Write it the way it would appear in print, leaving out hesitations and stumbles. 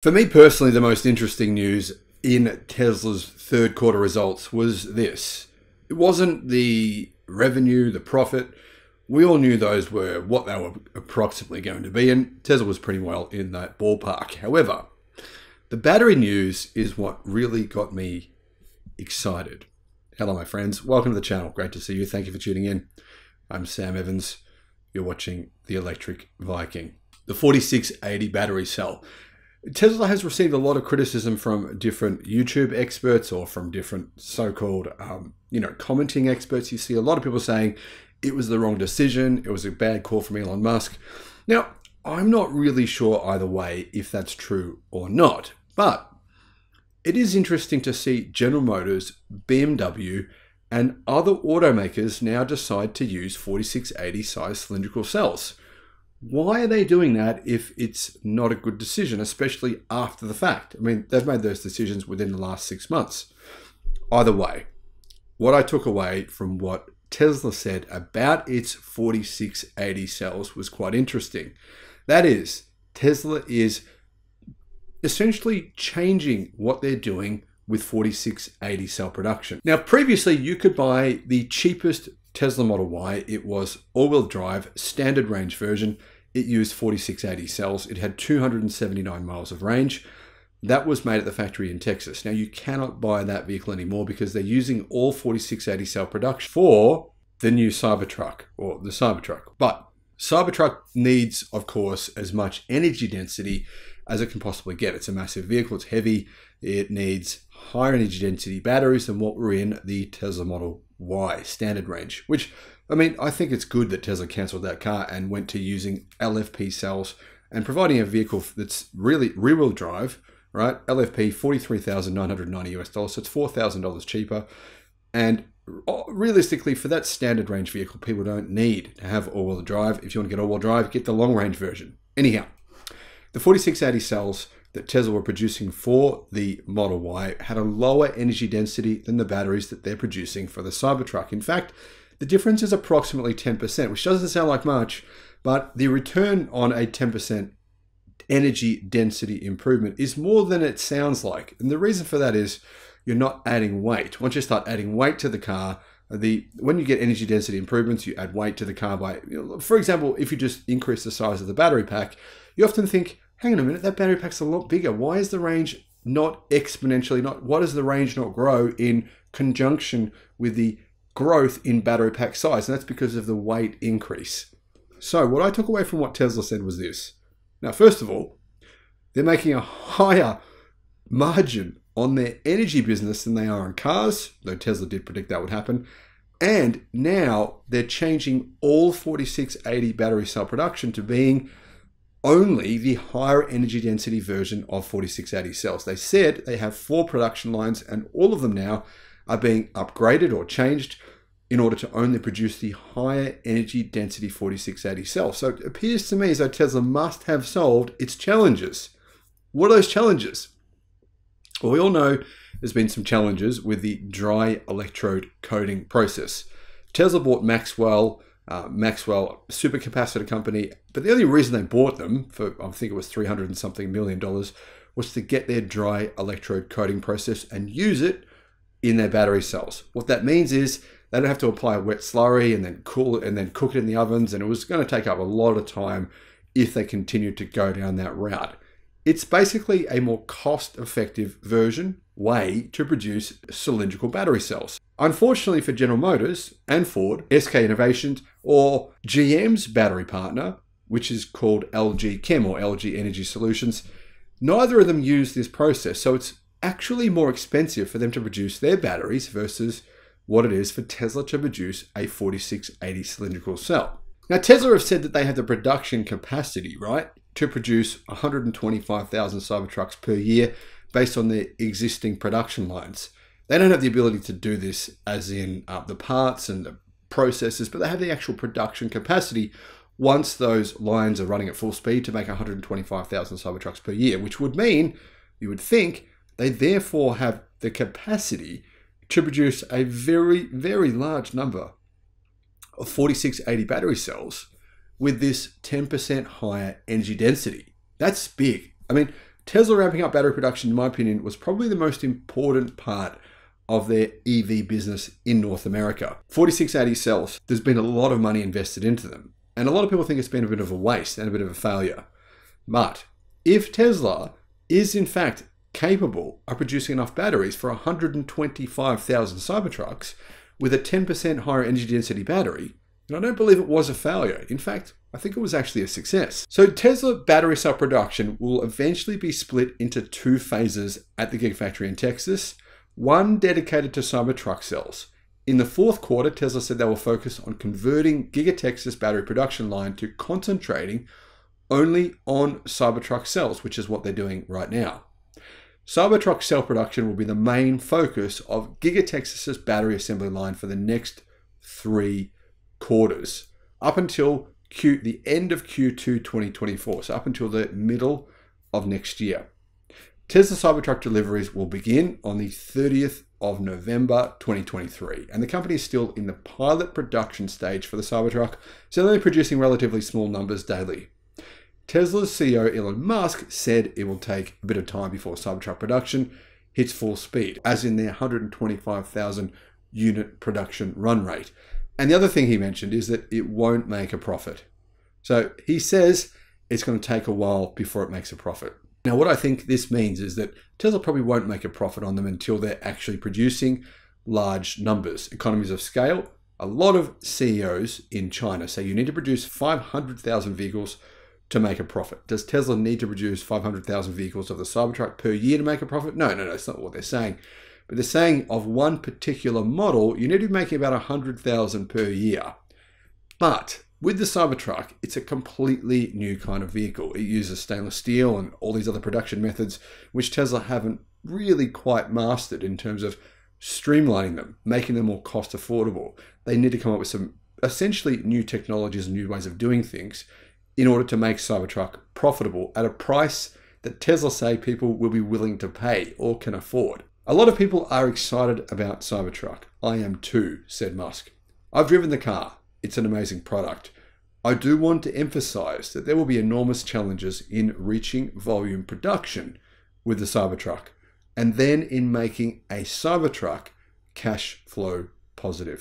For me personally, the most interesting news in Tesla's third quarter results was this. It wasn't the revenue, the profit. We all knew those were what they were approximately going to be, and Tesla was pretty well in that ballpark. However, the battery news is what really got me excited. Hello, my friends. Welcome to the channel. Great to see you. Thank you for tuning in. I'm Sam Evans. You're watching The Electric Viking. The 4680 battery cell. Tesla has received a lot of criticism from different YouTube experts or from different so-called, commenting experts. You see a lot of people saying it was the wrong decision. It was a bad call from Elon Musk. Now, I'm not really sure either way if that's true or not, but it is interesting to see General Motors, BMW, and other automakers now decide to use 4680 size cylindrical cells. Why are they doing that if it's not a good decision, especially after the fact? I mean, they've made those decisions within the last 6 months. Either way, what I took away from what Tesla said about its 4680 cells was quite interesting. That is, Tesla is essentially changing what they're doing with 4680 cell production. Now, previously, you could buy the cheapest Tesla Model Y. It was all-wheel drive, standard range version. It used 4680 cells. It had 279 miles of range. That was made at the factory in Texas. Now, you cannot buy that vehicle anymore because they're using all 4680 cell production for the new Cybertruck or the Cybertruck. But Cybertruck needs, of course, as much energy density as it can possibly get. It's a massive vehicle. It's heavy. It needs higher energy density batteries than what were in the Tesla Model Y standard range, which, I mean, I think it's good that Tesla canceled that car and went to using LFP cells and providing a vehicle that's really rear-wheel drive, right? LFP, $43,990 US, so it's $4,000 cheaper. And realistically, for that standard range vehicle, people don't need to have all-wheel drive. If you want to get all-wheel drive, get the long-range version. Anyhow, the 4680 cells that Tesla were producing for the Model Y had a lower energy density than the batteries that they're producing for the Cybertruck. In fact, the difference is approximately 10%, which doesn't sound like much, but the return on a 10% energy density improvement is more than it sounds like. And the reason for that is you're not adding weight. Once you start adding weight to the car, when you get energy density improvements, you add weight to the car by, for example, if you just increase the size of the battery pack, you often think, hang on a minute, that battery pack's a lot bigger. Why is the range not exponentially, why does the range not grow in conjunction with the growth in battery pack size? And that's because of the weight increase. So what I took away from what Tesla said was this. Now, first of all, they're making a higher margin on their energy business than they are on cars, though Tesla did predict that would happen. And now they're changing all 4680 battery cell production to being only the higher energy density version of 4680 cells. They said they have 4 production lines and all of them now are being upgraded or changed in order to only produce the higher energy density 4680 cells. So it appears to me as though Tesla must have solved its challenges. What are those challenges? Well, we all know there's been some challenges with the dry electrode coating process. Tesla bought Maxwell Supercapacitor company, but the only reason they bought them for, I think it was $300 and something million, was to get their dry electrode coating process and use it in their battery cells. What that means is they don't have to apply a wet slurry and then cool it and then cook it in the ovens, and it was going to take up a lot of time if they continued to go down that route. It's basically a more cost-effective way to produce cylindrical battery cells. Unfortunately for General Motors and Ford, SK Innovations, or GM's battery partner, which is called LG Chem or LG Energy Solutions, neither of them use this process. So it's actually more expensive for them to produce their batteries versus what it is for Tesla to produce a 4680 cylindrical cell. Now, Tesla have said that they have the production capacity, right, to produce 125,000 Cybertrucks per year based on their existing production lines. They don't have the ability to do this as in the parts and the processes, but they have the actual production capacity once those lines are running at full speed to make 125,000 Cybertrucks per year, which would mean, you would think, they therefore have the capacity to produce a very, very large number of 4680 battery cells with this 10% higher energy density. That's big. I mean, Tesla ramping up battery production, in my opinion, was probably the most important part of their EV business in North America. 4680 cells, there's been a lot of money invested into them. And a lot of people think it's been a bit of a waste and a bit of a failure. But if Tesla is in fact capable of producing enough batteries for 125,000 Cybertrucks with a 10% higher energy density battery, and I don't believe it was a failure. In fact, I think it was actually a success. So Tesla battery cell production will eventually be split into two phases at the Gigafactory in Texas, one dedicated to Cybertruck cells. In the fourth quarter, Tesla said they will focus on converting Giga Texas battery production line to concentrating only on Cybertruck cells, which is what they're doing right now. Cybertruck cell production will be the main focus of Giga Texas's battery assembly line for the next 3 quarters, up until the end of Q2 2024, so up until the middle of next year. Tesla Cybertruck deliveries will begin on the 30th of November 2023, and the company is still in the pilot production stage for the Cybertruck, so they're producing relatively small numbers daily. Tesla's CEO Elon Musk said it will take a bit of time before Cybertruck production hits full speed, as in their 125,000 unit production run rate. And the other thing he mentioned is that it won't make a profit. So he says it's going to take a while before it makes a profit. Now, what I think this means is that Tesla probably won't make a profit on them until they're actually producing large numbers, economies of scale. A lot of CEOs in China say you need to produce 500,000 vehicles to make a profit. Does Tesla need to produce 500,000 vehicles of the Cybertruck per year to make a profit? No, that's not what they're saying. But they're saying of one particular model, you need to be making about 100,000 per year. But with the Cybertruck, it's a completely new kind of vehicle. It uses stainless steel and all these other production methods, which Tesla haven't really quite mastered in terms of streamlining them, making them more cost affordable. They need to come up with some essentially new technologies and new ways of doing things in order to make Cybertruck profitable at a price that Tesla say people will be willing to pay or can afford. A lot of people are excited about Cybertruck. I am too, said Musk. I've driven the car. It's an amazing product. I do want to emphasize that there will be enormous challenges in reaching volume production with the Cybertruck, and then in making a Cybertruck cash flow positive.